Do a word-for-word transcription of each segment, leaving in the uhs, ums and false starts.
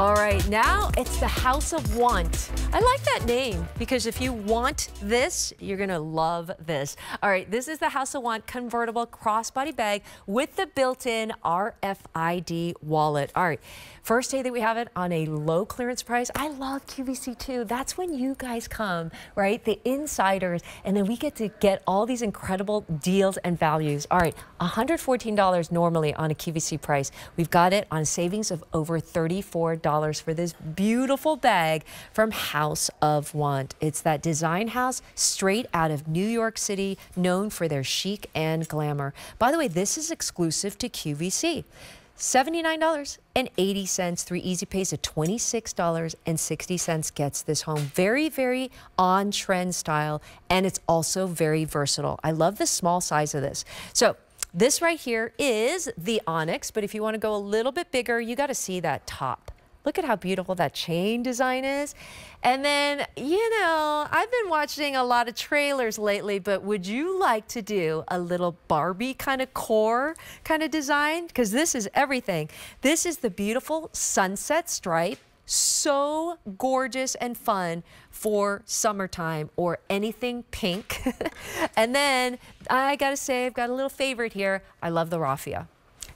All right, now it's the House of Want. I like that name because if you want this, you're gonna love this. All right, this is the House of Want convertible crossbody bag with the built-in R F I D wallet. All right, first day that we have it on a low clearance price. I love Q V C too. That's when you guys come, right? The insiders, and then we get to get all these incredible deals and values. All right, one hundred fourteen dollars normally on a Q V C price. We've got it on savings of over thirty-four dollars for this beautiful bag from House of Want. It's that design house straight out of New York City, known for their chic and glamour. By the way, this is exclusive to Q V C. seventy-nine dollars and eighty cents through easy pays of twenty-six dollars and sixty cents gets this home. Very, very on trend style, and it's also very versatile. I love the small size of this. So this right here is the Onyx, but if you want to go a little bit bigger, you got to see that top. Look at how beautiful that chain design is. And then, you know, I've been watching a lot of trailers lately, but would you like to do a little Barbie kind of core kind of design? Because this is everything. This is the beautiful sunset stripe. So gorgeous and fun for summertime or anything pink. And then I gotta say, I've got a little favorite here. I love the raffia.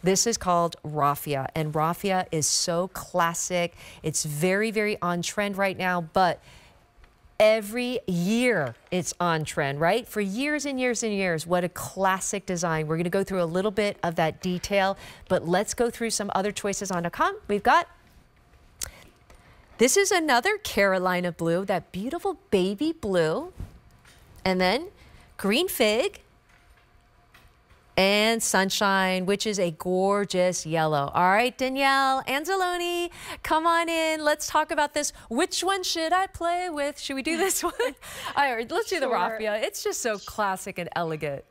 This is called raffia, and raffia is so classic. It's very, very on trend right now, but every year it's on trend, right? For years and years and years. What a classic design. We're gonna go through a little bit of that detail, but let's go through some other choices on to come. We've got this is another Carolina blue, that beautiful baby blue, and then green fig and sunshine, which is a gorgeous yellow. All right, Danielle Anzalone, come on in. Let's talk about this. Which one should I play with? Should we do this one? All right, let's do the raffia. It's just so classic and elegant.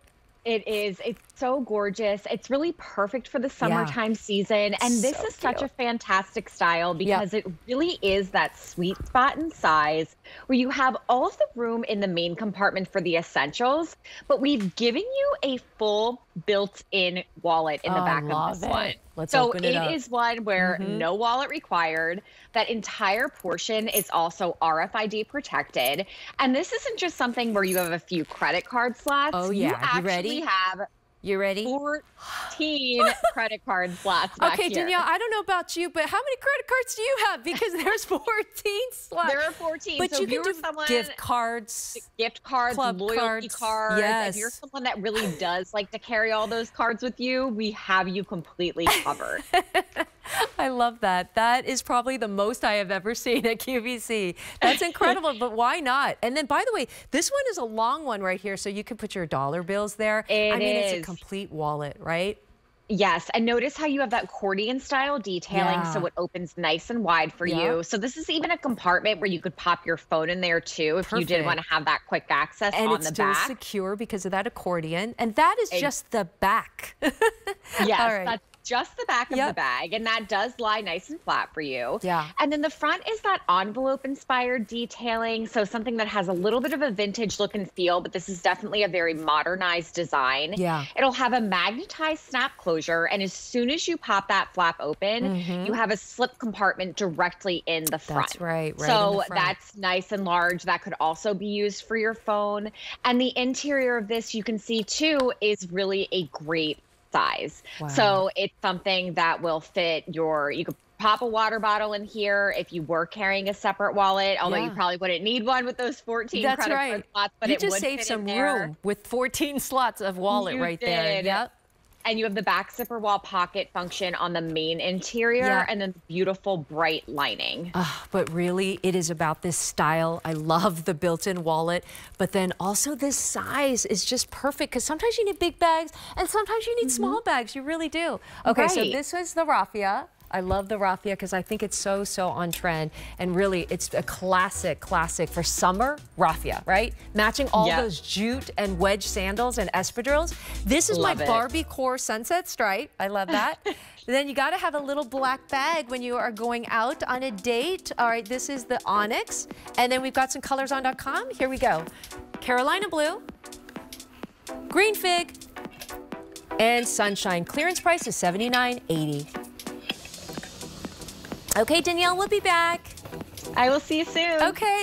It is. It's so gorgeous. It's really perfect for the summertime yeah. season. And this so is cute. Such a fantastic style because yeah. it really is that sweet spot in size where you have all of the room in the main compartment for the essentials, but we've given you a full built-in wallet in the oh, back of this it. one. Let's so open it, it up. is one where mm-hmm. no wallet required. That entire portion is also R F I D protected. And this isn't just something where you have a few credit card slots. Oh yeah, you, actually you ready? Have you ready? fourteen credit card slots back Okay, Danielle, here. I don't know about you, but how many credit cards do you have? Because there's fourteen slots. There are fourteen. But so you if can do someone, gift cards, gift cards, club loyalty cards. cards. Yes. If you're someone that really does like to carry all those cards with you, we have you completely covered. I love that. That is probably the most I have ever seen at Q V C. That's incredible, but why not? And then, by the way, this one is a long one right here, so you can put your dollar bills there. It I mean, is. It's a complete wallet, right? Yes, and notice how you have that accordion style detailing yeah. so it opens nice and wide for yeah. you. So this is even a compartment where you could pop your phone in there too if Perfect. you did want to have that quick access and on the back. And it's still secure because of that accordion. And that is it, just the back. Yes, All right. that's just the back of yep. the bag, and that does lie nice and flat for you. Yeah. And then the front is that envelope inspired detailing, so something that has a little bit of a vintage look and feel, but this is definitely a very modernized design. Yeah. It'll have a magnetized snap closure, and as soon as you pop that flap open, mm-hmm. you have a slip compartment directly in the front. That's right, right So in the front. That's nice and large. That could also be used for your phone. And the interior of this, you can see too, is really a great size. Wow. So it's something that will fit your, you could pop a water bottle in here if you were carrying a separate wallet, although yeah. you probably wouldn't need one with those fourteen That's credit right. card slots, but you it just would save fit some room with fourteen slots of wallet you right did. there. Yep. And you have the back zipper wall pocket function on the main interior yeah. and then beautiful bright lining. Oh, but really, it is about this style. I love the built-in wallet, but then also this size is just perfect because sometimes you need big bags and sometimes you need mm-hmm. small bags. You really do. Okay, right. so this was the raffia. I love the raffia because I think it's so, so on trend. And really, it's a classic, classic for summer raffia, right? Matching all yep. those jute and wedge sandals and espadrilles. This is love my it. Barbie core sunset stripe. I love that. Then you got to have a little black bag when you are going out on a date. All right, this is the Onyx. And then we've got some colors on .com. Here we go. Carolina blue, green fig, and sunshine. Clearance price is seventy-nine eighty. Okay, Danielle, we'll be back. I will see you soon. Okay.